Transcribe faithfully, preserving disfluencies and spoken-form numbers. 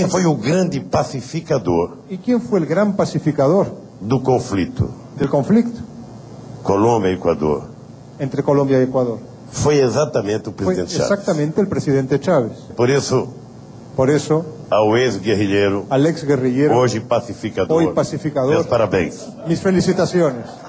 quem foi o grande pacificador? E quem foi o grande pacificador? Do conflito. Do conflito? Colômbia e Equador. Entre Colômbia e Equador. Foi exatamente o presidente Chávez. Foi exatamente o presidente Chávez. Por isso. Por isso. Ao ex-guerrilheiro. Al ex-guerrilheiro. Hoje pacificador. Hoje pacificador. Meus parabéns. Mis felicitaciones.